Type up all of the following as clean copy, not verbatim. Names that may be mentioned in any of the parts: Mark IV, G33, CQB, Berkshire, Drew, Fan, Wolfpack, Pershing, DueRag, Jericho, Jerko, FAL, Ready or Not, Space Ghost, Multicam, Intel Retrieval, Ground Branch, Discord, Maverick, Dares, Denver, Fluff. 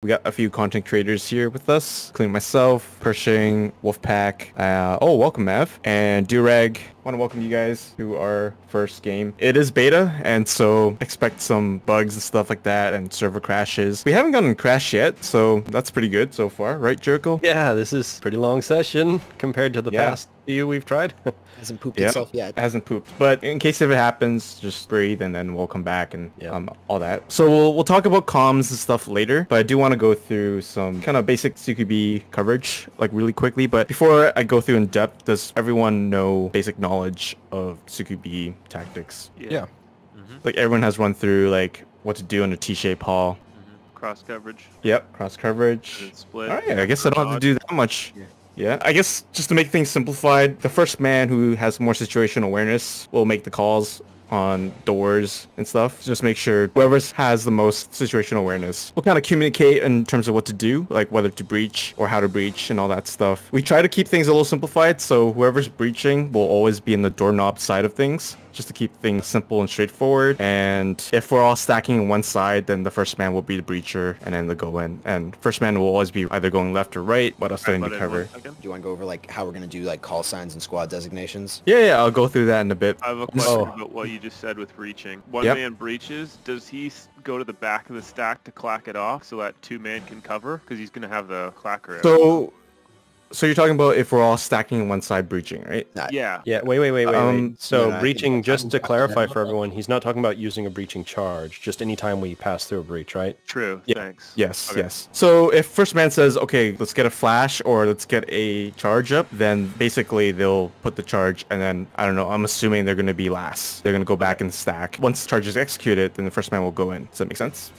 We got a few content creators here with us, including myself, Pershing, Wolfpack. Welcome Mav and DueRag. Want to welcome you guys to our first game. It is beta, and so expect some bugs and stuff like that, and server crashes. We haven't gotten crashed yet, so that's pretty good so far, right, Jerko? Yeah, this is a pretty long session compared to the past few we've tried. Hasn't pooped itself yet. Hasn't pooped, but in case if it happens, just breathe, and then we'll come back and all that. So we'll talk about comms and stuff later, but I do want to go through some kind of basic CQB coverage, like really quickly. But before I go through in depth, does everyone know basic knowledge of CQB tactics? Yeah. Mm-hmm. Like everyone has run through like what to do in a T-shaped hull. Mm-hmm. Cross coverage. Yep. Cross coverage. Split. All right. I guess I don't have to do that much. Yeah. I guess just to make things simplified, the first man who has more situational awareness will make the calls on doors and stuff. Just make sure whoever has the most situational awareness will kind of communicate in terms of what to do, like whether to breach or how to breach and all that stuff. We try to keep things a little simplified, so whoever's breaching will always be in the doorknob side of things, just to keep things simple and straightforward. And if we're all stacking on one side, then the first man will be the breacher and then the go in. And first man will always be either going left or right. What else do I need to cover? Do you want to go over like how we're going to do like call signs and squad designations? Yeah, I'll go through that in a bit. I have a question about what you just said with breaching. One man breaches, does he go to the back of the stack to clack it off so that two man can cover? Because he's going to have the clacker. So you're talking about if we're all stacking on one side breaching, right? Yeah. Yeah, wait. So yeah, breaching, just to clarify for everyone, he's not talking about using a breaching charge, just any time we pass through a breach, right? True, thanks. Yes. So if first man says, okay, let's get a flash or let's get a charge up, then basically they'll put the charge and then, I don't know, I'm assuming they're going to be last. They're going to go back and stack. Once the charge is executed, then the first man will go in. Does that make sense?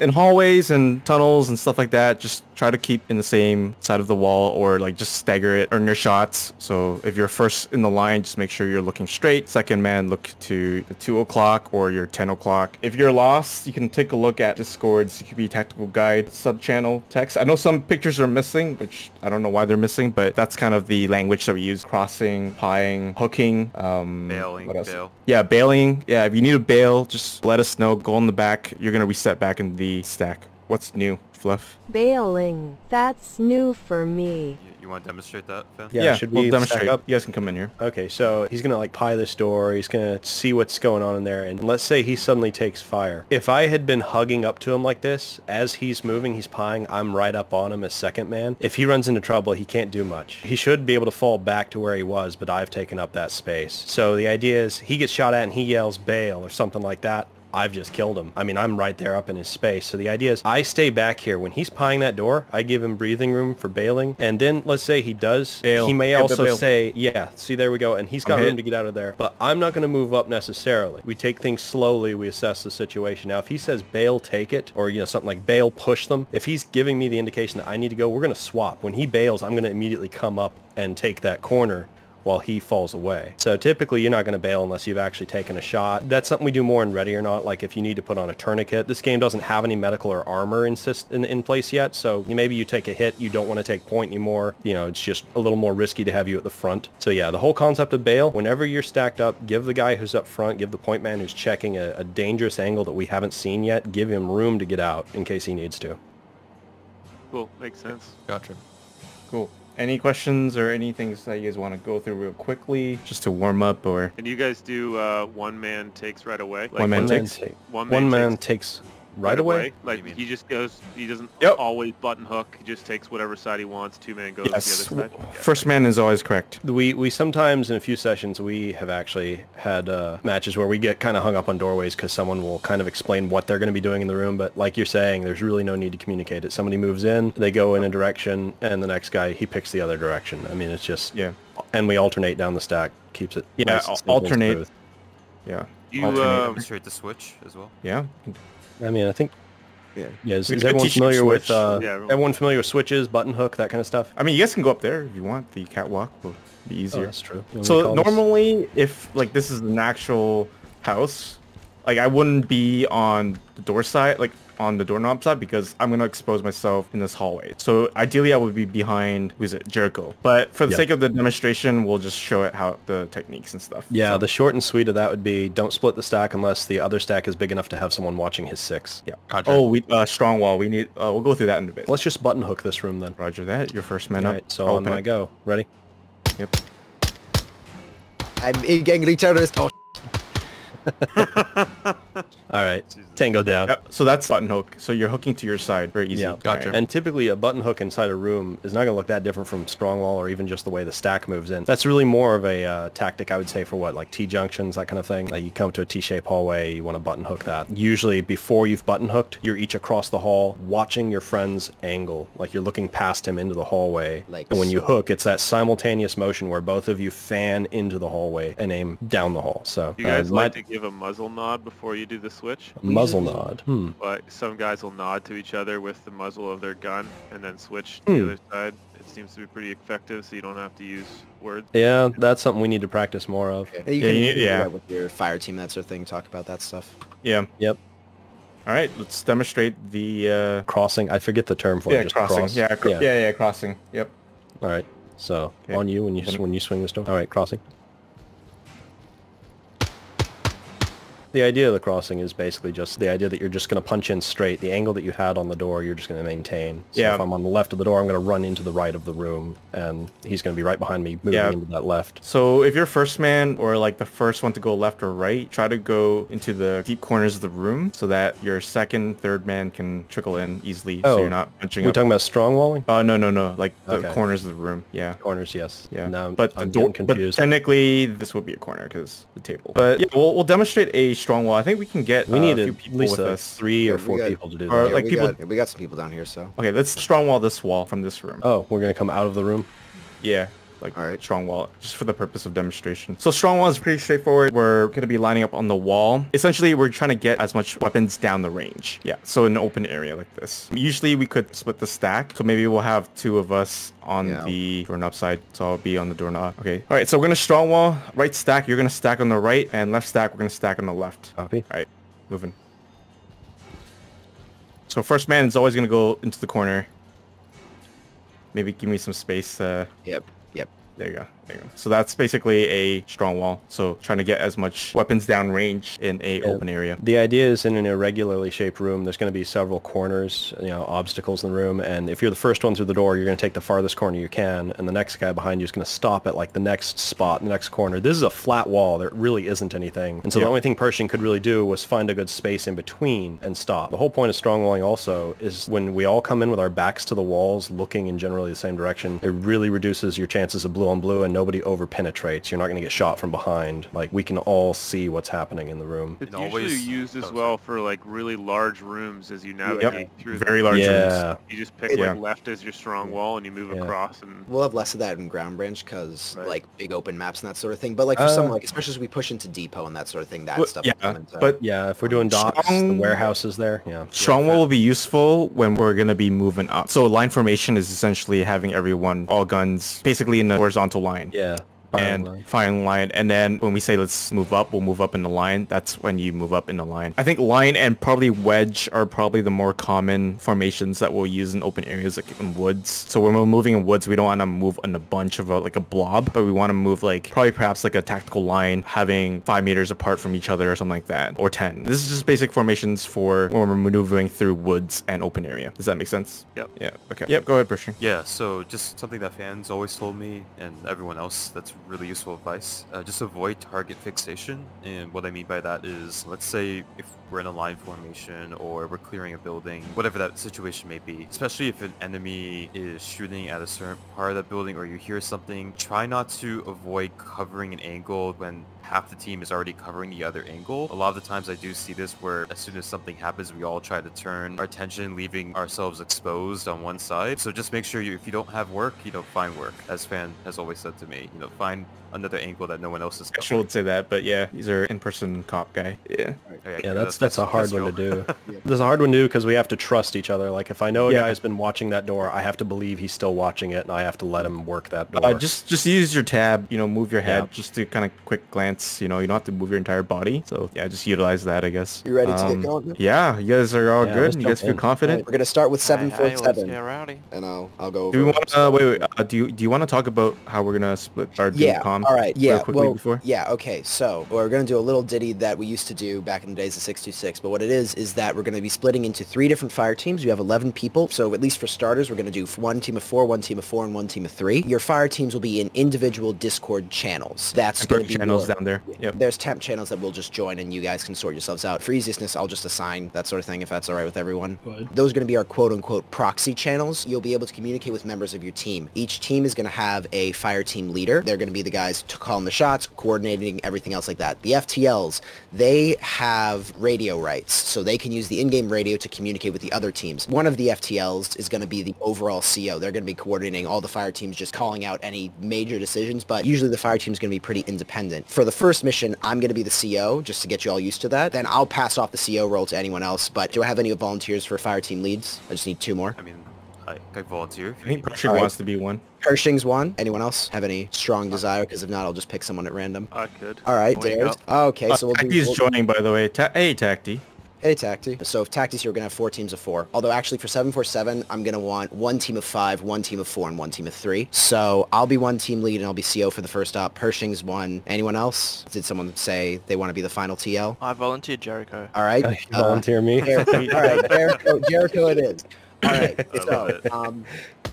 In hallways and tunnels and stuff like that, just try to keep in the same side of the wall or like just stagger it, earn your shots. So if you're first in the line, just make sure you're looking straight. Second man, look to the 2 o'clock or your 10 o'clock. If you're lost, you can take a look at Discord CQB Tactical Guide sub-channel text. I know some pictures are missing, which I don't know why they're missing, but that's kind of the language that we use. Crossing, pieing, hooking, bailing. What else? Bail. Yeah, bailing. Yeah, if you need to bail, just let us know. Go in the back. You're going to reset back in the stack. What's new, Fluff? Bailing. That's new for me. You want to demonstrate that, Fan? Yeah, should we'll demonstrate. Up? You guys can come in here. Okay, so he's going to like pie this door. He's going to see what's going on in there. And let's say he suddenly takes fire. If I had been hugging up to him like this, as he's moving, he's pieing, I'm right up on him as second man. If he runs into trouble, he can't do much. He should be able to fall back to where he was, but I've taken up that space. So the idea is he gets shot at and he yells bail or something like that. I've just killed him. I mean, I'm right there up in his space. So the idea is I stay back here. When he's pieing that door, I give him breathing room for bailing. And then let's say he does bail. He may also say, see, there we go. And he's got room to get out of there. But I'm not going to move up necessarily. We take things slowly. We assess the situation. Now, if he says bail, take it, or, you know, something like bail, push them. If he's giving me the indication that I need to go, we're going to swap. When he bails, I'm going to immediately come up and take that corner while he falls away. So typically you're not going to bail unless you've actually taken a shot. That's something we do more in Ready or Not, like if you need to put on a tourniquet. This game doesn't have any medical or armor in place yet, so maybe you take a hit, you don't want to take point anymore. You know, it's just a little more risky to have you at the front. So yeah, the whole concept of bail, whenever you're stacked up, give the guy who's up front, give the point man who's checking a dangerous angle that we haven't seen yet, give him room to get out in case he needs to. Cool, makes sense. Gotcha. Cool. Any questions or any things that you guys want to go through real quickly, just to warm up, or? Can you guys do one man takes right away? Like one man takes right away? Like he just goes, he doesn't always button hook, he just takes whatever side he wants, two man goes to the other side. First man is always correct. We sometimes, in a few sessions, we have actually had matches where we get kind of hung up on doorways because someone will kind of explain what they're going to be doing in the room, but like you're saying, there's really no need to communicate it. Somebody moves in, they go in a direction, and the next guy, he picks the other direction. I mean, it's just, and we alternate down the stack, keeps it nice and simple. Alternate. Yeah. You demonstrate the switch as well? Yeah. I mean, I think, is everyone familiar with everyone familiar with switches, button hook, that kind of stuff? I mean, you guys can go up there if you want. The catwalk will be easier. Oh, that's true. So normally, if like this is an actual house, like I wouldn't be on the door side. Like on the doorknob side because I'm going to expose myself in this hallway. So ideally I would be behind, who is it, Jericho. But for the sake of the demonstration, we'll just show it how the techniques and stuff. Yeah, so the short and sweet of that would be don't split the stack unless the other stack is big enough to have someone watching his six. Yeah. Roger. Oh, we strong wall. We need, we'll go through that in a bit. Let's just button hook this room then. Roger that. Your first man up. All right, so on I go. Ready? Yep. I'm a gangly terrorist. Oh. Alright, tango down. Yep. So that's button hook. So you're hooking to your side. Very easy. Yeah, gotcha. Right. And typically a button hook inside a room is not going to look that different from strong wall or even just the way the stack moves in. That's really more of a tactic, I would say, for what, like T-junctions, that kind of thing. Like you come to a T-shaped hallway, you want to button hook that. Usually before you've button hooked, you're each across the hall watching your friend's angle. Like you're looking past him into the hallway. Like, and when you hook, it's that simultaneous motion where both of you fan into the hallway and aim down the hall. So you guys like to give a muzzle nod before you do the switch. Muzzle nod. Hmm. But some guys will nod to each other with the muzzle of their gun and then switch to the other side. It seems to be pretty effective, so you don't have to use words. Yeah, that's something we need to practice more of. Okay. You can do that with your fire team, that sort of thing. Talk about that stuff. Yeah. Yep. All right, let's demonstrate the crossing. I forget the term for it. Just crossing. Cross. Yeah, crossing. Yep. All right. So on you when you swing this door. All right, crossing. The idea of the crossing is basically just the idea that you're just going to punch in straight. The angle that you had on the door, you're just going to maintain. So if I'm on the left of the door, I'm going to run into the right of the room, and he's going to be right behind me, moving into that left. So if you're first man or like the first one to go left or right, try to go into the deep corners of the room so that your second, third man can trickle in easily. Oh, so you're not punching up. We're talking about strong walling? Oh, no. Like the corners of the room. Yeah. Corners, yes. Yeah. Now I'm getting confused. But technically, this would be a corner because the table. But yeah, we'll demonstrate a strong wall. I think we can get a few people with us. 3 or 4 people to do that. We got some people down here, so. Okay, let's strong wall this wall from this room. Oh, we're going to come out of the room? Yeah. Like, all right, strong wall, just for the purpose of demonstration. So strong wall is pretty straightforward. We're going to be lining up on the wall. Essentially, we're trying to get as much weapons down the range. Yeah, so an open area like this. Usually, we could split the stack. So maybe we'll have two of us on the doorknob side. So I'll be on the doorknob. Okay. All right, so we're going to strong wall. Right stack, you're going to stack on the right. And left stack, we're going to stack on the left. Copy. All right, moving. So first man is always going to go into the corner. Maybe give me some space. Yep. There you go. So that's basically a strong wall. So trying to get as much weapons downrange in a open area. The idea is in an irregularly shaped room, there's going to be several corners, obstacles in the room. And if you're the first one through the door, you're going to take the farthest corner you can. And the next guy behind you is going to stop at like the next spot, the next corner. This is a flat wall. There really isn't anything. And so the only thing Pershing could really do was find a good space in between and stop. The whole point of strong walling also is when we all come in with our backs to the walls, looking in generally the same direction, it really reduces your chances of blue on blue and nobody over penetrates. You're not going to get shot from behind. Like, we can all see what's happening in the room. It's usually used as well for like really large rooms as you navigate through. Very large rooms. You just pick like left as your strong wall and you move across. And we'll have less of that in Ground Branch because like big open maps and that sort of thing. But like for some, like especially as we push into Depot and that sort of thing, that stuff. Yeah, but yeah, if we're doing docks, the warehouses there. Yeah, strong wall will be useful when we're going to be moving up. So line formation is essentially having everyone all guns basically in the horizontal line. Firing line. And then when we say let's move up, we'll move up in the line. That's when you move up in the line. I think line and probably wedge are probably the more common formations that we'll use in open areas, like in woods. So when we're moving in woods, we don't want to move in a bunch of like a blob, but we want to move like perhaps like a tactical line, having 5 meters apart from each other or something like that, or 10. This is just basic formations for when we're maneuvering through woods and open area. Does that make sense? Yep. Yeah. Okay. Yep. Go ahead, Berkshire. Yeah. So just something that Fan's always told me and everyone else that's really useful advice. Just avoid target fixation, and what I mean by that is, let's say if we're in a line formation or we're clearing a building, whatever that situation may be, especially if an enemy is shooting at a certain part of that building or you hear something, try not to avoid covering an angle when half the team is already covering the other angle. A lot of the times I do see this where as soon as something happens, we all try to turn our attention, leaving ourselves exposed on one side. So just make sure you, if you don't have work, find work. As Fan has always said to me, find another angle that no one else is covering. I should say that, but yeah, he's our in-person cop guy. Yeah. Yeah, that's a hard one to do. There's a hard one to do because we have to trust each other. Like if I know a guy's been watching that door, I have to believe he's still watching it, and I have to let him work that door. Just use your tab, move your head just to kind of quick glance stance. You know, you don't have to move your entire body. So yeah, just utilize that, I guess. You ready to get going? Yeah, you guys are all good. You guys feel confident? Right. We're gonna start with 747. And I'll go. Do we want? Do you want to talk about how we're gonna split our DCOM? All right. Yeah. Okay. So we're gonna do a little ditty that we used to do back in the days of 626. But what it is that we're gonna be splitting into 3 different fire teams. We have 11 people. So at least for starters, we're gonna do 1 team of 4, 1 team of 4, and 1 team of 3. Your fire teams will be in individual Discord channels. That's going to be channels down there. Yep. There's temp channels that we'll just join, and you guys can sort yourselves out. For easiness, I'll just assign that sort of thing if that's all right with everyone. Those are going to be our quote-unquote proxy channels. You'll be able to communicate with members of your team. Each team is going to have a fire team leader. They're going to be the guys to calling the shots, coordinating everything else like that. The FTLs, they have radio rights, so they can use the in-game radio to communicate with the other teams. One of the FTLs is going to be the overall CO. They're going to be coordinating all the fire teams, just calling out any major decisions, but usually the fire team's going to be pretty independent. For the first mission, I'm going to be the CO, just to get you all used to that. Then I'll pass off the CO role to anyone else, but do I have any volunteers for fire team leads? I just need 2 more. I mean, I volunteer. I think Pershing wants to be one. Pershing's one. Anyone else have any strong desire? Because if not, I'll just pick someone at random. I could. All right, Dares. Oh, okay, so we'll do... Tacti's joining, by the way. Hey, Tacti. Hey, Tacti. So if Tacti's here, we're going to have 4 teams of 4. Although actually for 747, I'm going to want 1 team of 5, 1 team of 4, and 1 team of 3. So I'll be 1 team lead and I'll be CO for the first op. Pershing's 1. Anyone else? Did someone say they want to be the final TL? I volunteered Jericho. All right. Volunteer me. Jericho. All right. Jericho it is. All right. So,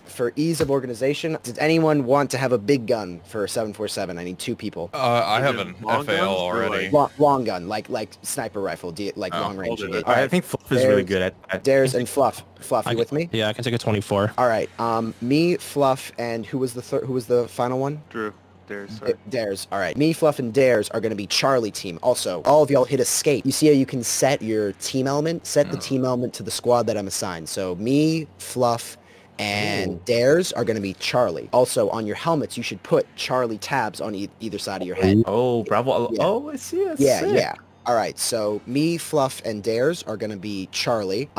for ease of organization, does anyone want to have a big gun for 747? I need 2 people. I have an FAL already. Long gun, like sniper rifle, long range. All right, I think Fluff is really good at that. Dares and Fluff. Fluff, you with me? Yeah, I can take a 24. All right, me, Fluff, and who was the final one? Drew. Dares. All right. Me, Fluff, and Dares are going to be Charlie team. Also, all of y'all hit escape. You see how you can set your team element? Set the team element to the squad that I'm assigned. So me, Fluff, and Dares are going to be Charlie. Also, on your helmets, you should put Charlie tabs on either side of your head. Oh, bravo. Yeah. Oh, I see. That's sick. Yeah. All right. So me, Fluff, and Dares are going to be Charlie.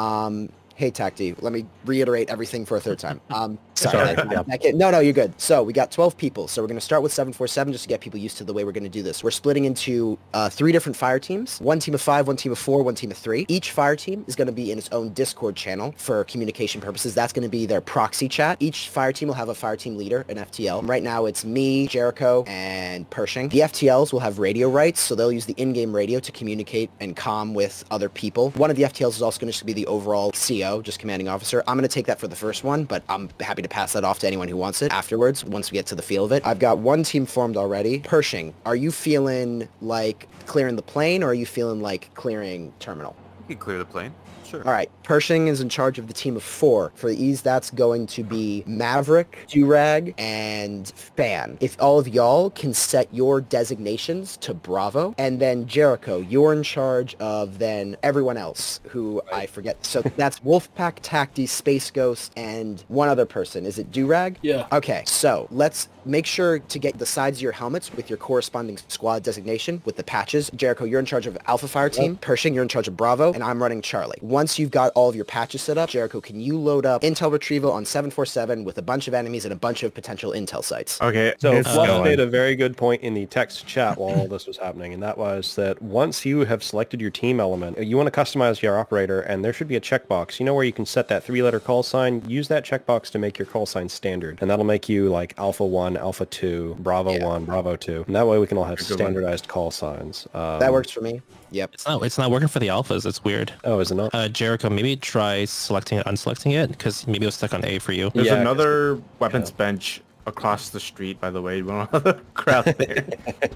Hey, Tacti, let me reiterate everything for a 3rd time. Sorry. No, you're good. So we got 12 people. So we're going to start with 747 just to get people used to the way we're going to do this. We're splitting into 3 different fire teams, 1 team of 5, 1 team of 4, 1 team of 3. Each fire team is going to be in its own Discord channel for communication purposes. That's going to be their proxy chat. Each fire team will have a fire team leader, an FTL. Right now it's me, Jericho, and Pershing. The FTLs will have radio rights, so they'll use the in-game radio to communicate and comm with other people. One of the FTLs is also going to be the overall CO, just commanding officer. I'm going to take that for the first one, but I'm happy to pass that off to anyone who wants it afterwards, once we get to the feel of it. I've got 1 team formed already. Pershing, are you feeling like clearing the plane, or are you feeling like clearing terminal? You can clear the plane. Sure. All right. Pershing is in charge of the team of 4. For ease, that's going to be Maverick, DueRag, and Fan. If all of y'all can set your designations to Bravo, and then Jericho, you're in charge of then everyone else who I forget. So that's Wolfpack, Tacti, Space Ghost, and one other person. Is it DueRag? Yeah. Okay. So let's make sure to get the sides of your helmets with your corresponding squad designation with the patches. Jericho, you're in charge of Alpha Fire Team. Pershing, you're in charge of Bravo, and I'm running Charlie. Once you've got all of your patches set up, Jericho, can you load up Intel Retrieval on 747 with a bunch of enemies and a bunch of potential intel sites? Okay, so Fluff made a very good point in the text chat while all this was happening, and that was that once you have selected your team element, you want to customize your operator, and there should be a checkbox. You know where you can set that 3-letter call sign? Use that checkbox to make your call sign standard, and that'll make you like Alpha 1, Alpha 2, Bravo 1, Bravo 2, and that way we can all have standardized call signs. That works for me. Yep. It's not working for the alphas. It's weird. Oh, is it not? Jericho, maybe try selecting it, unselecting it, because maybe it was stuck on A for you. There's another weapons bench across the street, by the way. We don't have the crowd there.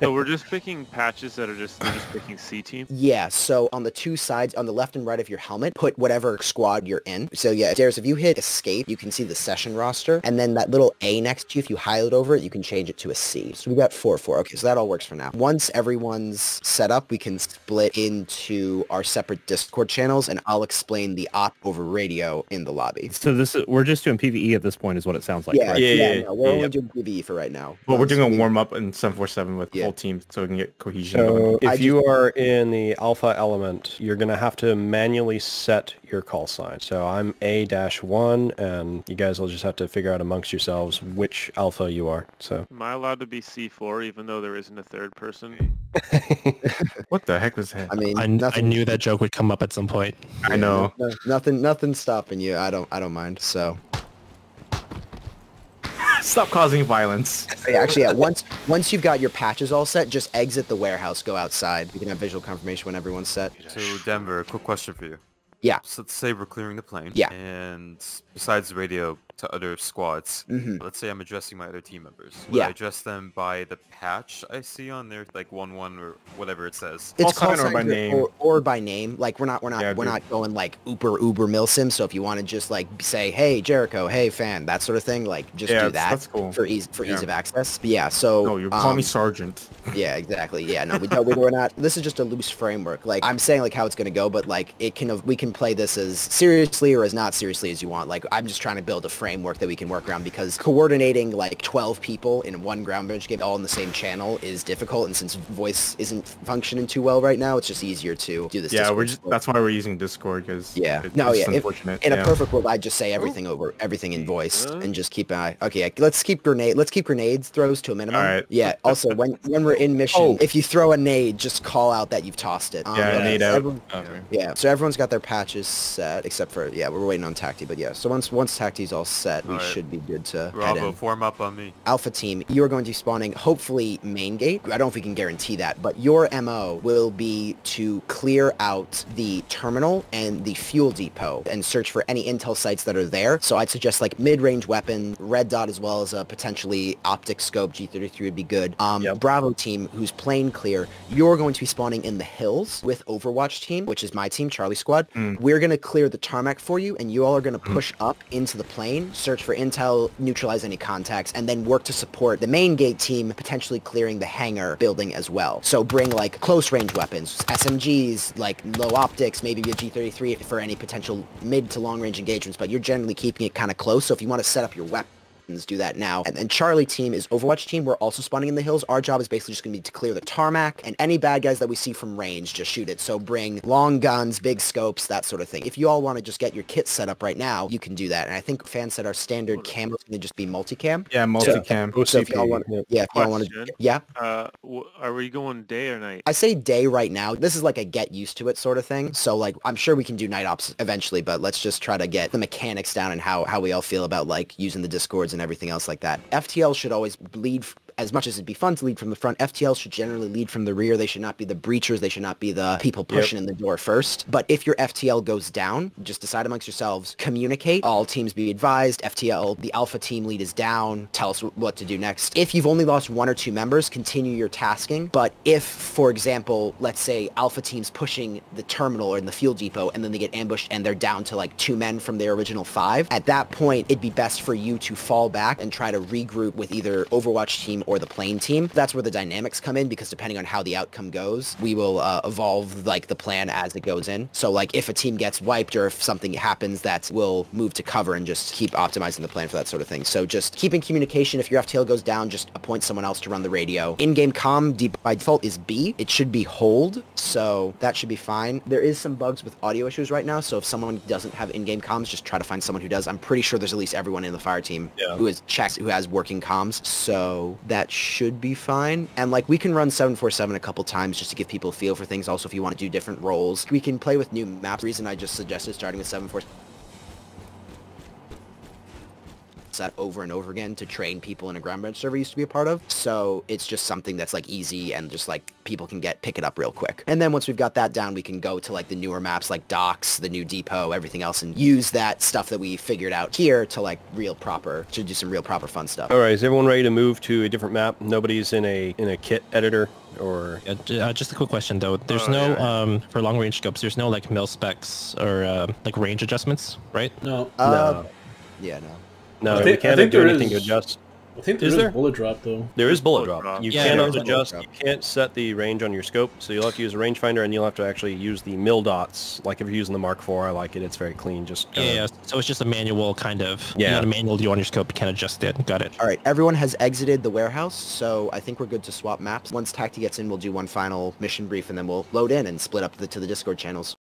So we're just picking patches that are just picking C team? Yeah, so on the 2 sides, on the left and right of your helmet, put whatever squad you're in. So yeah, Dares, if you hit escape, you can see the session roster, and then that little A next to you, if you highlight over it, you can change it to a C. So we've got 4-4. Okay, so that all works for now. Once everyone's set up, we can split into our separate Discord channels, and I'll explain the op over radio in the lobby. So we're just doing PvE at this point is what it sounds like, right? Yeah, yeah, yeah. only doing PvE for right now. Well, we're doing a warm-up in 747 with the whole team so we can get cohesion going. If you are in the alpha element, you're going to have to manually set your call sign. So I'm A-1, and you guys will just have to figure out amongst yourselves which alpha you are. So am I allowed to be C4 even though there isn't a third person? What the heck was that? I mean, I knew that joke would come up at some point. Yeah, I know. No, nothing's stopping you. I don't mind. So stop causing violence. Yeah, actually, yeah, once you've got your patches all set, just exit the warehouse, go outside. You can have visual confirmation when everyone's set. So Denver, quick question for you. Yeah. So let's say we're clearing the plane. Yeah. And besides radio to other squads, let's say I'm addressing my other team members. Would I address them by the patch I see on there, like 1-1 or whatever it says? It's called by name. Or by name. Like we're not going like uber milsim. So if you want to just like say, hey Jericho, hey Fan, that sort of thing, like just do that. That's cool. for ease of access. But yeah. So no, you call me Sergeant. Yeah, exactly. Yeah. No, we're not. This is just a loose framework. Like I'm saying like how it's gonna go, but like we can play this as seriously or as not seriously as you want. Like I'm just trying to build a framework that we can work around, because coordinating like 12 people in one ground branch game all in the same channel is difficult, and since voice isn't functioning too well right now, it's just easier to do this. Yeah, Discord that's why we're using Discord, because in a perfect world I'd just say everything everything in voice and just keep an eye. Okay, let's keep grenades throws to a minimum. All right. Yeah, also when we're in mission, if you throw a nade, just call out that you've tossed it. So everyone's got their patches set except for we're waiting on Tacti, but so once Tacti's all set, we should be good to head in. Form up on me. Alpha team, you're going to be spawning, hopefully, main gate. I don't know if we can guarantee that, but your MO will be to clear out the terminal and the fuel depot and search for any intel sites that are there. So I'd suggest like mid-range weapon, red dot, as well as a potentially optic scope. G33 would be good. Bravo team, who's plane clear, you're going to be spawning in the hills with Overwatch team, which is my team, Charlie Squad. We're going to clear the tarmac for you, and you all are going to push up into the plane, search for intel, neutralize any contacts, and then work to support the main gate team, potentially clearing the hangar building as well. So bring like close range weapons, SMGs, like low optics, maybe a G33 for any potential mid to long range engagements, but you're generally keeping it kind of close. So if you want to set up your weapon, do that now. And then Charlie team is Overwatch team. We're also spawning in the hills. Our job is basically just going to be to clear the tarmac, and any bad guys that we see from range, just shoot it. So bring long guns, big scopes, that sort of thing. If you all want to just get your kit set up right now, you can do that. And I think Fan said our standard cam is going to just be multicam. Yeah, multicam. So if y'all want to, are we going day or night? I say day right now. This is like a get used to it sort of thing. So like, I'm sure we can do night ops eventually, but let's just try to get the mechanics down and how we all feel about like using the Discords and everything else like that. FTL should always lead, as much as it'd be fun to lead from the front, FTL should generally lead from the rear. They should not be the breachers. They should not be the people pushing in the door first. But if your FTL goes down, just decide amongst yourselves, communicate, all teams be advised, FTL, the alpha team lead is down, tell us what to do next. If you've only lost 1 or 2 members, continue your tasking. But if, for example, let's say alpha team's pushing the terminal or in the fuel depot, and then they get ambushed and they're down to like 2 men from their original 5, at that point, it'd be best for you to fall back and try to regroup with either Overwatch team or the plane team. That's where the dynamics come in, because depending on how the outcome goes, we will evolve like the plan as it goes in. So like if a team gets wiped or if something happens, that will move to cover and just keep optimizing the plan for that sort of thing. So just keep in communication. If your FTL goes down, just appoint someone else to run the radio. In-game comm by default is B. It should be hold, so that should be fine. There is some bugs with audio issues right now, so if someone doesn't have in-game comms, just try to find someone who does. I'm pretty sure there's at least everyone in the fire team who has working comms, so that should be fine. And like we can run 747 a couple times just to give people a feel for things. Also, if you want to do different roles, we can play with new maps. The reason I just suggested starting with 747 that over and over again to train people in a ground branch server used to be a part of. So it's just something that's like easy and just like people can pick it up real quick. And then once we've got that down, we can go to like the newer maps like docks, the new depot, everything else, and use that stuff that we figured out here to like do some real proper fun stuff. All right, is everyone ready to move to a different map? Nobody's in a kit editor? Or just a quick question though. There's for long range scopes, there's no like mil specs or like range adjustments, right? No. No. Yeah, no. No, I think there is. I think there is bullet drop though. There is bullet drop. You cannot adjust. You can't set the range on your scope, so you'll have to use a rangefinder, and you'll have to actually use the mil dots. Like if you're using the Mark IV, I like it. It's very clean. Just kinda... yeah. So it's just a manual kind of. Yeah. You got a manual view on your scope. You can't adjust it. Got it. All right. Everyone has exited the warehouse, so I think we're good to swap maps. Once Tacti gets in, we'll do one final mission brief, and then we'll load in and split up to the Discord channels.